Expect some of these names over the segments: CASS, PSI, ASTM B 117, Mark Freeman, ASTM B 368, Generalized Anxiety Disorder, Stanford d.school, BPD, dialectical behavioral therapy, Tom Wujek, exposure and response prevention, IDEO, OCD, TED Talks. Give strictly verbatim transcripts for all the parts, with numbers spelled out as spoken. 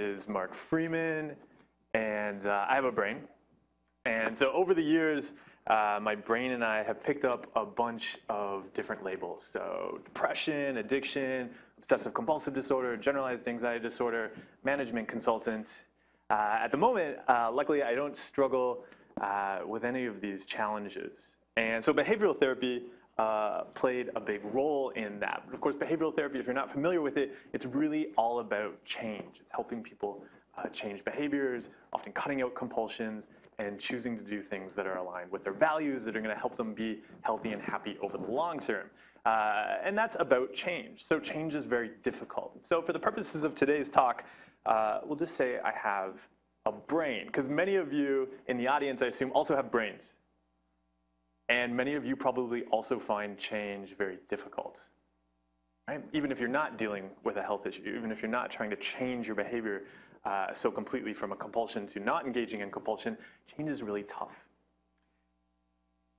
is Mark Freeman, and uh, I have a brain. And so over the years, uh, my brain and I have picked up a bunch of different labels. So depression, addiction, obsessive compulsive disorder, generalized anxiety disorder, management consultant. Uh, at the moment, uh, luckily, I don't struggle uh, with any of these challenges. And so behavioral therapy uh, played a big role in that. But of course, behavioral therapy, if you're not familiar with it, it's really all about change. It's helping people uh, change behaviors, often cutting out compulsions, and choosing to do things that are aligned with their values that are going to help them be healthy and happy over the long term. Uh, and that's about change. So change is very difficult. So for the purposes of today's talk, uh, we'll just say I have a brain, because many of you in the audience, I assume, also have brains. And many of you probably also find change very difficult, right? Even if you're not dealing with a health issue, even if you're not trying to change your behavior Uh, so completely from a compulsion to not engaging in compulsion, change is really tough.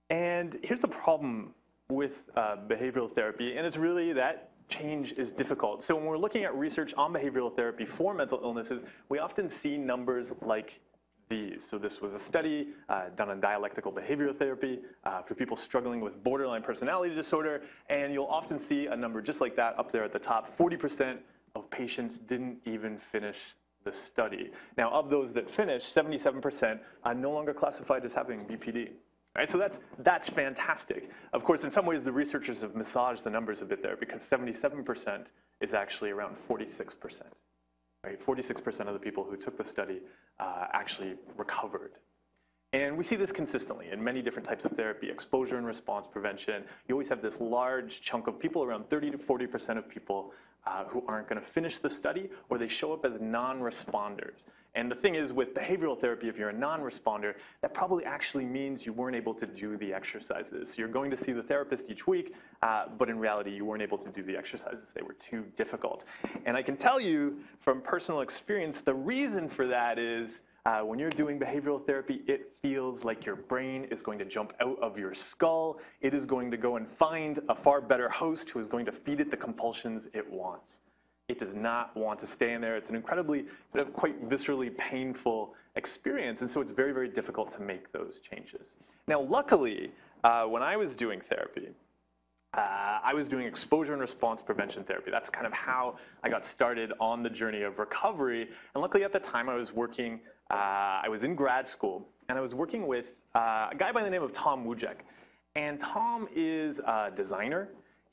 And here's the problem with uh, behavioral therapy, and it's really that change is difficult. So when we're looking at research on behavioral therapy for mental illnesses, we often see numbers like these. So this was a study uh, done on dialectical behavioral therapy uh, for people struggling with borderline personality disorder, and you'll often see a number just like that up there at the top. forty percent of patients didn't even finish the study. Now, of those that finished, seventy-seven percent are no longer classified as having B P D. Right? So that's, that's fantastic. Of course, in some ways, the researchers have massaged the numbers a bit there, because seventy-seven percent is actually around forty-six percent. Right? forty-six percent of the people who took the study uh, actually recovered. And we see this consistently in many different types of therapy, exposure and response prevention. You always have this large chunk of people, around thirty to forty percent of people Uh, who aren't going to finish the study, or they show up as non-responders. And the thing is, with behavioral therapy, if you're a non-responder, that probably actually means you weren't able to do the exercises. So you're going to see the therapist each week, uh, but in reality, you weren't able to do the exercises. They were too difficult. And I can tell you from personal experience, the reason for that is uh, when you're doing behavioral therapy, it feels like your brain is going to jump out of your skull. It is going to go and find a far better host who is going to feed it the compulsions it wants. It does not want to stay in there. It's an incredibly, quite viscerally painful experience. And so it's very, very difficult to make those changes. Now, luckily, uh, when I was doing therapy, Uh, I was doing exposure and response prevention therapy. That's kind of how I got started on the journey of recovery. And luckily at the time I was working, uh, I was in grad school, and I was working with uh, a guy by the name of Tom Wujek. And Tom is a designer.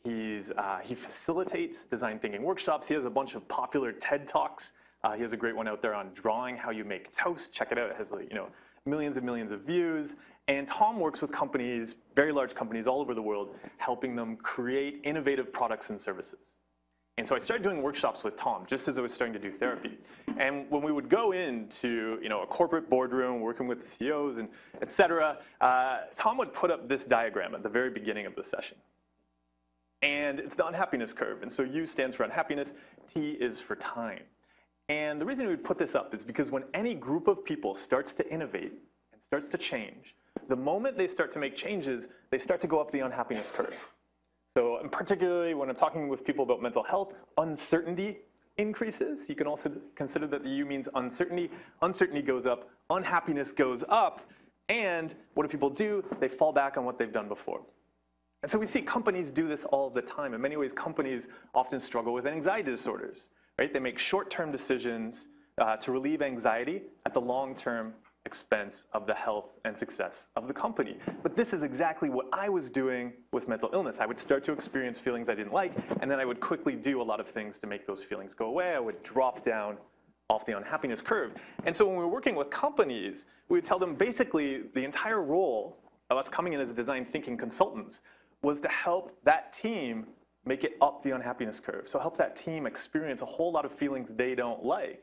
He's, uh, he facilitates design thinking workshops. He has a bunch of popular TED Talks. Uh, he has a great one out there on drawing how you make toast. Check it out. It has, you know, millions and millions of views. And Tom works with companies, very large companies all over the world, helping them create innovative products and services. And so I started doing workshops with Tom just as I was starting to do therapy. And when we would go into you know, a corporate boardroom, working with the C E Os, and et cetera, uh, Tom would put up this diagram at the very beginning of the session. And it's the unhappiness curve. And so U stands for unhappiness, T is for time. And the reason we would put this up is because when any group of people starts to innovate and starts to change, the moment they start to make changes, they start to go up the unhappiness curve. So particularly when I'm talking with people about mental health, uncertainty increases. You can also consider that the U means uncertainty. Uncertainty goes up, unhappiness goes up, and what do people do? They fall back on what they've done before. And so we see companies do this all the time. In many ways, companies often struggle with anxiety disorders. Right? They make short-term decisions uh, to relieve anxiety at the long-term expense of the health and success of the company. But this is exactly what I was doing with mental illness. I would start to experience feelings I didn't like, and then I would quickly do a lot of things to make those feelings go away. I would drop down off the unhappiness curve. And so when we were working with companies, we would tell them basically the entire role of us coming in as design thinking consultants was to help that team make it up the unhappiness curve. So help that team experience a whole lot of feelings they don't like,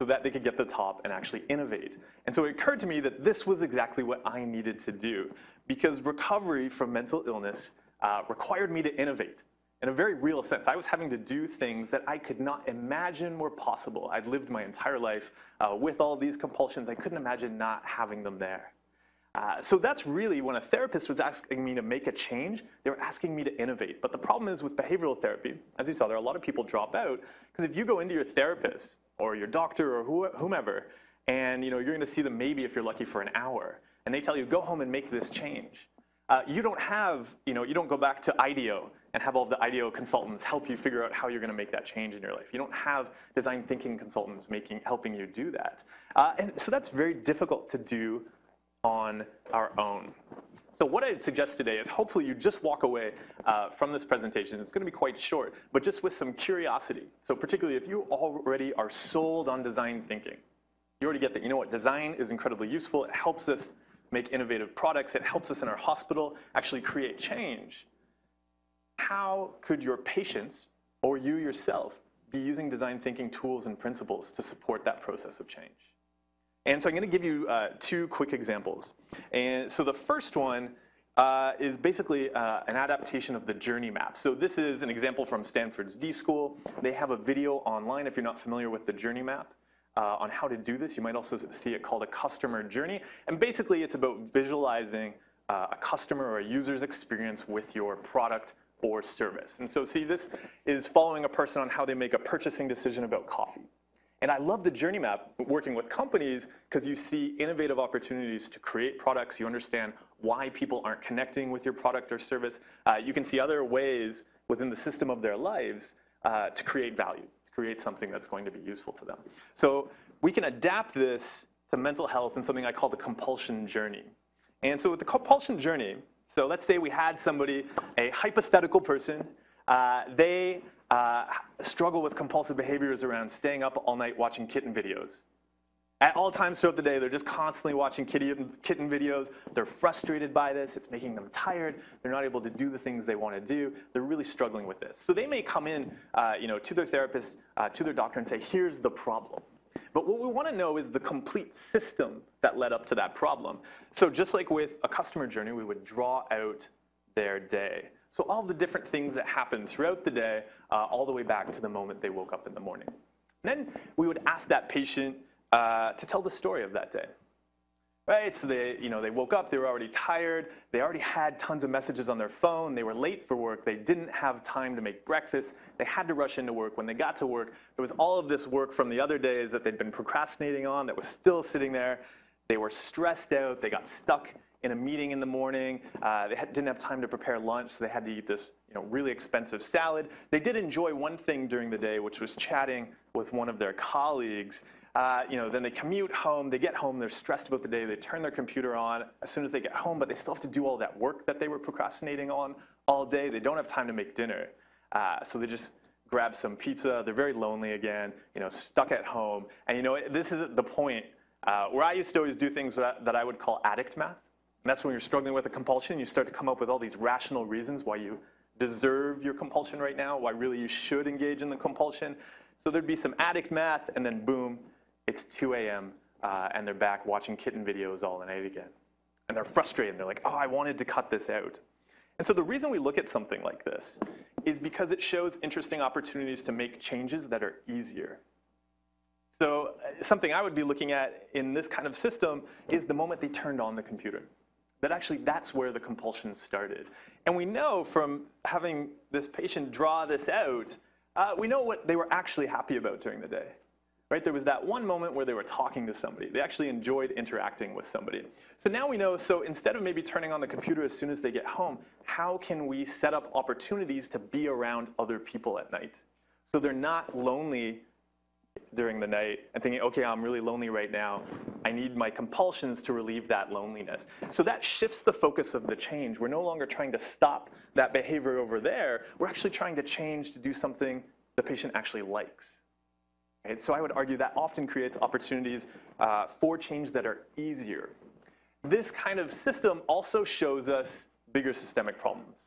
so that they could get to the top and actually innovate. And so it occurred to me that this was exactly what I needed to do, because recovery from mental illness uh, required me to innovate in a very real sense. I was having to do things that I could not imagine were possible. I'd lived my entire life uh, with all these compulsions. I couldn't imagine not having them there. Uh, so that's really when a therapist was asking me to make a change, they were asking me to innovate. But the problem is with behavioral therapy, as you saw, there are a lot of people drop out, because if you go into your therapist or your doctor or whomever, and you know, you're going to see them maybe if you're lucky for an hour, and they tell you, go home and make this change. Uh, you don't have, you know, you don't go back to IDEO and have all of the IDEO consultants help you figure out how you're going to make that change in your life. You don't have design thinking consultants making, helping you do that. Uh, and so that's very difficult to do on our own. So what I'd suggest today is hopefully you just walk away uh, from this presentation. It's going to be quite short, but just with some curiosity. So particularly if you already are sold on design thinking, you already get that. You know what? Design is incredibly useful. It helps us make innovative products. It helps us in our hospital actually create change. How could your patients or you yourself be using design thinking tools and principles to support that process of change? And so I'm going to give you uh, two quick examples. And so the first one uh, is basically uh, an adaptation of the journey map. So this is an example from Stanford's d school. They have a video online if you're not familiar with the journey map uh, on how to do this. You might also see it called a customer journey. And basically it's about visualizing uh, a customer or a user's experience with your product or service. And so see, this is following a person on how they make a purchasing decision about coffee. And I love the journey map working with companies because you see innovative opportunities to create products. You understand why people aren't connecting with your product or service. Uh, you can see other ways within the system of their lives uh, to create value, to create something that's going to be useful to them. So we can adapt this to mental health and something I call the compulsion journey. And so with the compulsion journey, so let's say we had somebody, a hypothetical person, uh, they Uh, struggle with compulsive behaviors around staying up all night watching kitten videos. At all times throughout the day, they're just constantly watching kitten, kitten videos. They're frustrated by this. It's making them tired. They're not able to do the things they want to do. They're really struggling with this. So they may come in uh, you know, to their therapist, uh, to their doctor, and say, here's the problem. But what we want to know is the complete system that led up to that problem. So just like with a customer journey, we would draw out their day. So all the different things that happened throughout the day, uh, all the way back to the moment they woke up in the morning. And then we would ask that patient uh, to tell the story of that day. Right? So they, you know, they woke up, they were already tired, they already had tons of messages on their phone, they were late for work, they didn't have time to make breakfast, they had to rush into work. When they got to work, there was all of this work from the other days that they'd been procrastinating on that was still sitting there. They were stressed out, they got stuck in a meeting in the morning, uh, they had, didn't have time to prepare lunch, so they had to eat this you know, really expensive salad. They did enjoy one thing during the day, which was chatting with one of their colleagues. Uh, you know, then they commute home, they get home, they're stressed about the day, they turn their computer on as soon as they get home, but they still have to do all that work that they were procrastinating on all day. They don't have time to make dinner, uh, so they just grab some pizza. They're very lonely again, you know, stuck at home. And you know, this is the point uh, where I used to always do things that, that I would call addict math. And that's when you're struggling with a compulsion. You start to come up with all these rational reasons why you deserve your compulsion right now, why really you should engage in the compulsion. So there'd be some addict math, and then boom, it's two A M, uh, and they're back watching kitten videos all night again. And they're frustrated. They're like, oh, I wanted to cut this out. And so the reason we look at something like this is because it shows interesting opportunities to make changes that are easier. So something I would be looking at in this kind of system is the moment they turned on the computer. That actually that's where the compulsion started. And we know from having this patient draw this out, uh, we know what they were actually happy about during the day. Right? There was that one moment where they were talking to somebody. They actually enjoyed interacting with somebody. So now we know, so instead of maybe turning on the computer as soon as they get home, how can we set up opportunities to be around other people at night? So they're not lonely during the night and thinking, okay, I'm really lonely right now. I need my compulsions to relieve that loneliness. So that shifts the focus of the change. We're no longer trying to stop that behavior over there. We're actually trying to change to do something the patient actually likes. Okay? So I would argue that often creates opportunities uh, for change that are easier. This kind of system also shows us bigger systemic problems.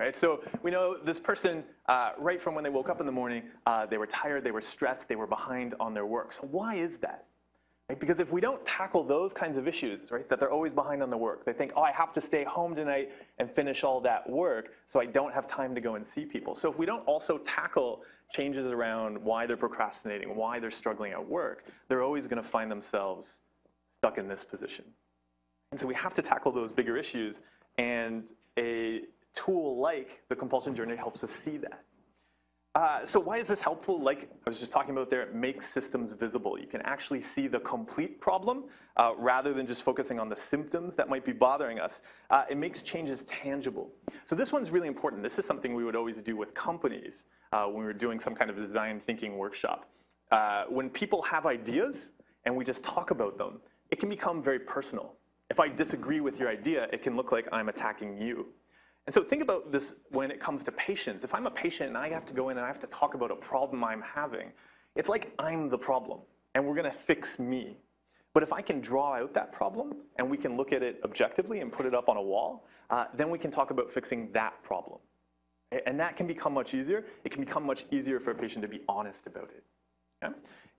Right? So we know this person, uh, right from when they woke up in the morning, uh, they were tired, they were stressed, they were behind on their work. So why is that? Right? Because if we don't tackle those kinds of issues, right, that they're always behind on the work, they think, oh, I have to stay home tonight and finish all that work, so I don't have time to go and see people. So if we don't also tackle changes around why they're procrastinating, why they're struggling at work, they're always going to find themselves stuck in this position. And so we have to tackle those bigger issues, and a tool like the compulsion journey helps us see that. Uh, so why is this helpful? Like I was just talking about there, it makes systems visible. You can actually see the complete problem uh, rather than just focusing on the symptoms that might be bothering us. Uh, it makes changes tangible. So this one's really important. This is something we would always do with companies uh, when we were doing some kind of design thinking workshop. Uh, when people have ideas and we just talk about them, it can become very personal. If I disagree with your idea, it can look like I'm attacking you. And so think about this when it comes to patients. If I'm a patient and I have to go in and I have to talk about a problem I'm having, it's like I'm the problem and we're going to fix me. But if I can draw out that problem and we can look at it objectively and put it up on a wall, uh, then we can talk about fixing that problem. And that can become much easier. It can become much easier for a patient to be honest about it. Okay?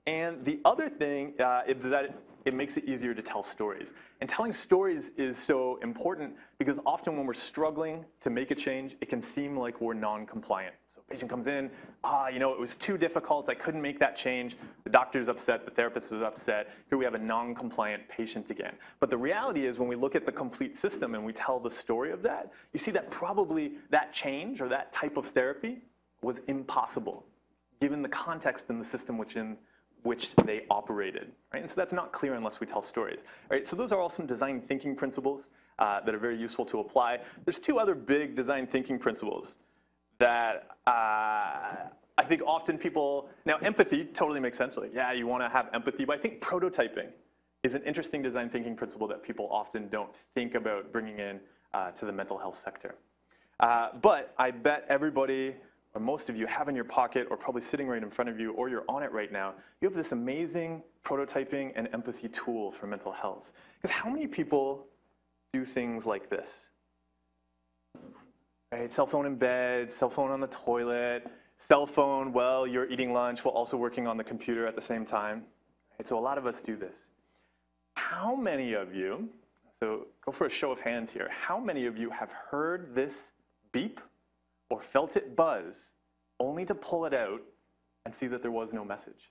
And the other thing uh, is that it, it makes it easier to tell stories. And telling stories is so important because often when we're struggling to make a change, it can seem like we're non-compliant. So a patient comes in, ah, you know, it was too difficult. I couldn't make that change. The doctor's upset. The therapist is upset. Here we have a non-compliant patient again. But the reality is when we look at the complete system and we tell the story of that, you see that probably that change or that type of therapy was impossible given the context and the system which in which they operated, right? And so that's not clear unless we tell stories. All right, so those are all some design thinking principles uh, that are very useful to apply. There's two other big design thinking principles that uh, I think often people, now empathy totally makes sense. Like, yeah, you want to have empathy, but I think prototyping is an interesting design thinking principle that people often don't think about bringing in uh, to the mental health sector. Uh, but I bet everybody, or most of you have in your pocket or probably sitting right in front of you or you're on it right now, you have this amazing prototyping and empathy tool for mental health. Because how many people do things like this? Right? Cell phone in bed, cell phone on the toilet, cell phone while you're eating lunch while also working on the computer at the same time. Right? So a lot of us do this. How many of you, so go for a show of hands here, how many of you have heard this beep or felt it buzz, only to pull it out and see that there was no message?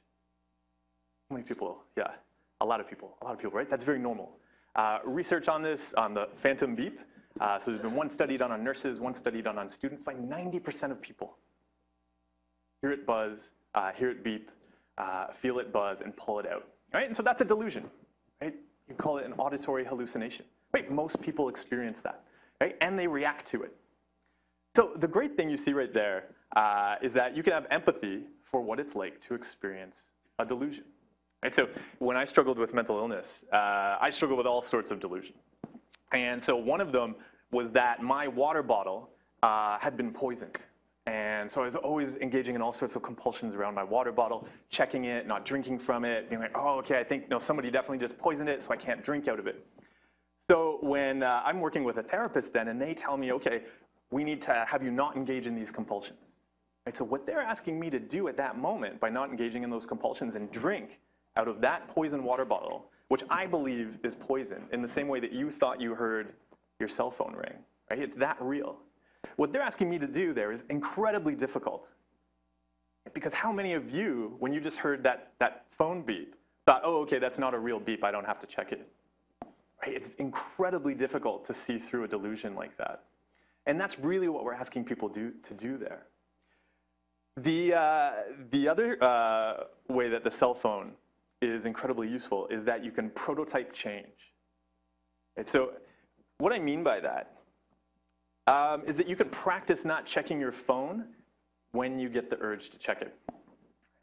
How many people? Yeah, a lot of people, a lot of people, right? That's very normal. Uh, research on this, on the phantom beep, uh, so there's been one study done on nurses, one study done on students, by ninety percent of people. Hear it buzz, uh, hear it beep, uh, feel it buzz, and pull it out, right? And so that's a delusion, right? You call it an auditory hallucination, right? Most people experience that, right? And they react to it. So the great thing you see right there uh, is that you can have empathy for what it's like to experience a delusion. Right? So when I struggled with mental illness, uh, I struggled with all sorts of delusion. And so one of them was that my water bottle uh, had been poisoned. And so I was always engaging in all sorts of compulsions around my water bottle, checking it, not drinking from it, being like, oh, okay, I think no, somebody definitely just poisoned it, so I can't drink out of it. So when uh, I'm working with a therapist then, and they tell me, okay, we need to have you not engage in these compulsions. Right? So what they're asking me to do at that moment by not engaging in those compulsions and drink out of that poison water bottle, which I believe is poison in the same way that you thought you heard your cell phone ring, right? It's that real. What they're asking me to do there is incredibly difficult. Because how many of you, when you just heard that, that phone beep, thought, oh, okay, that's not a real beep, I don't have to check it. Right? It's incredibly difficult to see through a delusion like that. And that's really what we're asking people do, to do there. The, uh, the other uh, way that the cell phone is incredibly useful is that you can prototype change. And so what I mean by that um, is that you can practice not checking your phone when you get the urge to check it.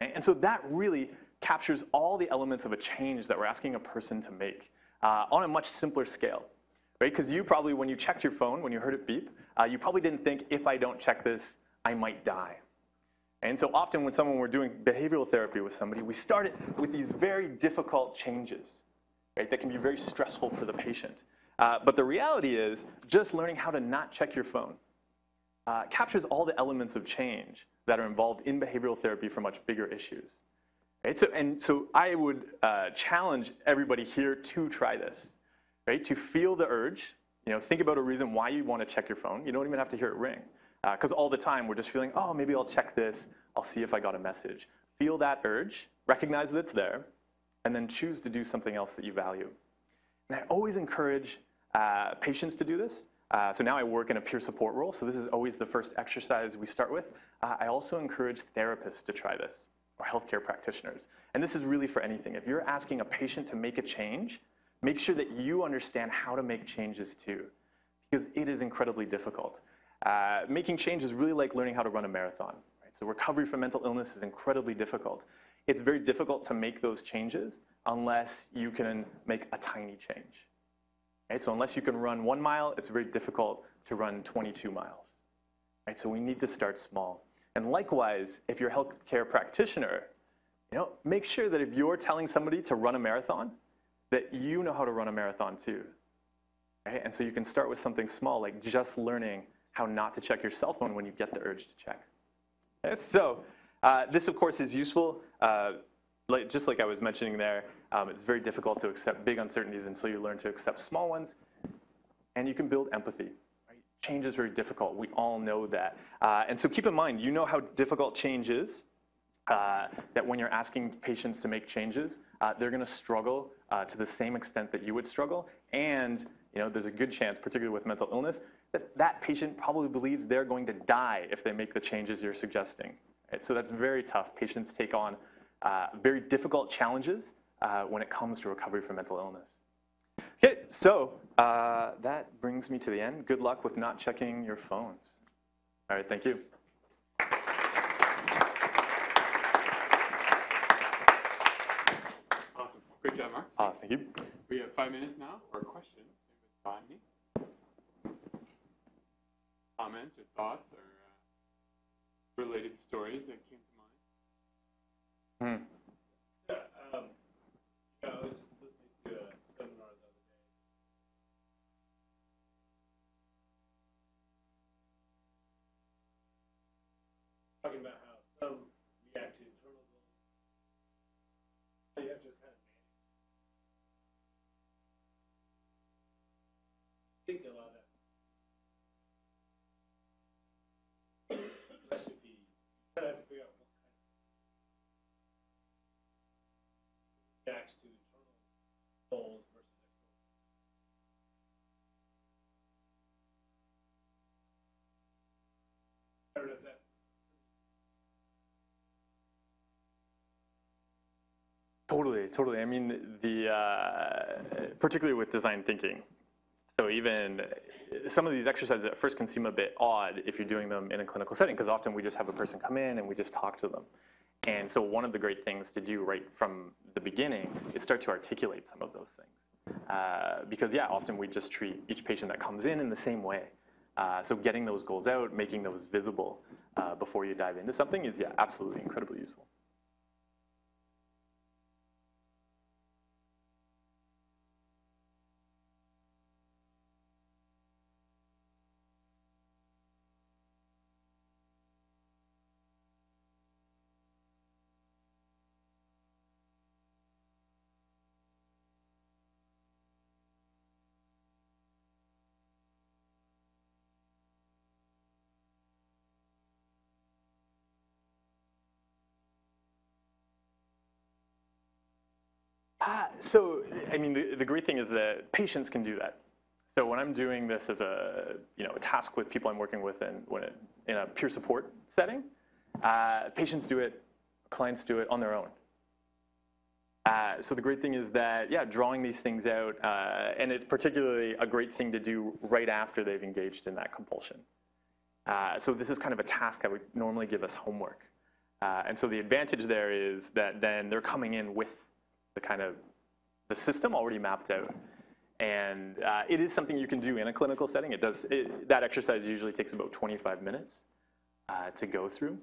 And so that really captures all the elements of a change that we're asking a person to make uh, on a much simpler scale. Because you probably, when you checked your phone, when you heard it beep, uh, you probably didn't think, if I don't check this, I might die. And so often when someone, we're doing behavioral therapy with somebody, we start it with these very difficult changes, right, that can be very stressful for the patient. Uh, but the reality is just learning how to not check your phone uh, captures all the elements of change that are involved in behavioral therapy for much bigger issues. Right? So, and so I would uh, challenge everybody here to try this. Right, to feel the urge, you know, think about a reason why you want to check your phone. You don't even have to hear it ring. Because uh, all the time we're just feeling, oh, maybe I'll check this. I'll see if I got a message. Feel that urge, recognize that it's there, and then choose to do something else that you value. And I always encourage uh, patients to do this. Uh, so now I work in a peer support role, so this is always the first exercise we start with. Uh, I also encourage therapists to try this, or healthcare practitioners. And this is really for anything. If you're asking a patient to make a change, make sure that you understand how to make changes too, because it is incredibly difficult. Uh, making change is really like learning how to run a marathon. Right? So recovery from mental illness is incredibly difficult. It's very difficult to make those changes unless you can make a tiny change. Right? So unless you can run one mile, it's very difficult to run twenty-two miles. Right? So we need to start small. And likewise, if you're a healthcare practitioner, you know, make sure that if you're telling somebody to run a marathon, that you know how to run a marathon too. Right? And so you can start with something small, like just learning how not to check your cell phone when you get the urge to check. Okay? So uh, this, of course, is useful. Uh, like, just like I was mentioning there, um, it's very difficult to accept big uncertainties until you learn to accept small ones. And you can build empathy. Right? Change is very difficult. We all know that. Uh, and so keep in mind, you know how difficult change is, uh, that when you're asking patients to make changes, uh, they're going to struggle uh, to the same extent that you would struggle. And you know, there's a good chance, particularly with mental illness, that that patient probably believes they're going to die if they make the changes you're suggesting. Right? So that's very tough. Patients take on uh, very difficult challenges uh, when it comes to recovery from mental illness. Okay, so uh, that brings me to the end. Good luck with not checking your phones. All right, thank you. Awesome, great job, Mark. Uh, thank you. We have five minutes now for a question. Comments or thoughts or uh, related stories that came to mind? Mm. Yeah, um, yeah, I was just listening to a seminar the other day. Talking about how some react to internal goals. You have to kind of manage. I think a lot of that. Totally, totally. I mean, the uh, particularly with design thinking. So even some of these exercises at first can seem a bit odd if you're doing them in a clinical setting, because often we just have a person come in and we just talk to them. And so one of the great things to do right from the beginning is start to articulate some of those things. Uh, because yeah, often we just treat each patient that comes in in the same way. Uh, so getting those goals out, making those visible uh, before you dive into something is, yeah, absolutely incredibly useful. Uh, so, I mean, the, the great thing is that patients can do that. So when I'm doing this as a, you know, a task with people I'm working with in, when it, in a peer support setting, uh, patients do it, clients do it on their own. Uh, so the great thing is that, yeah, drawing these things out, uh, and it's particularly a great thing to do right after they've engaged in that compulsion. Uh, so this is kind of a task that would normally give us homework. Uh, and so the advantage there is that then they're coming in with the kind of the system already mapped out, and uh, it is something you can do in a clinical setting. It does it, that exercise usually takes about twenty-five minutes uh, to go through.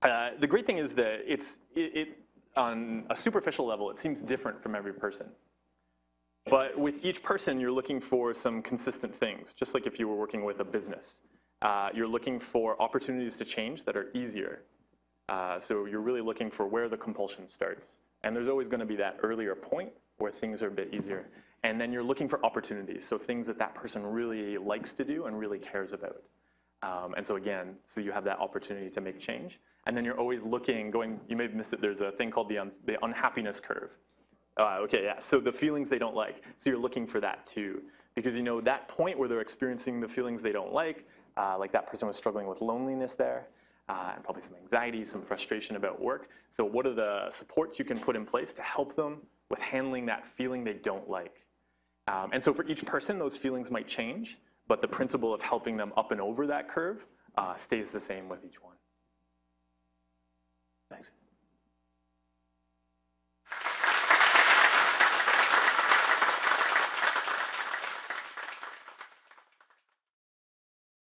Uh, the great thing is that it's it, it on a superficial level it seems different from every person, but with each person you're looking for some consistent things. Just like if you were working with a business, uh, you're looking for opportunities to change that are easier. Uh, so you're really looking for where the compulsion starts. And there's always going to be that earlier point where things are a bit easier. And then you're looking for opportunities, so things that that person really likes to do and really cares about. Um, and so again, so you have that opportunity to make change. And then you're always looking, going, you may have missed it, there's a thing called the, un the unhappiness curve. Uh, okay, yeah, so the feelings they don't like. So you're looking for that too. Because you know that point where they're experiencing the feelings they don't like, uh, like that person was struggling with loneliness there, uh, and probably some anxiety, some frustration about work. So what are the supports you can put in place to help them with handling that feeling they don't like? Um, and so for each person, those feelings might change, but the principle of helping them up and over that curve uh, stays the same with each one. Thanks.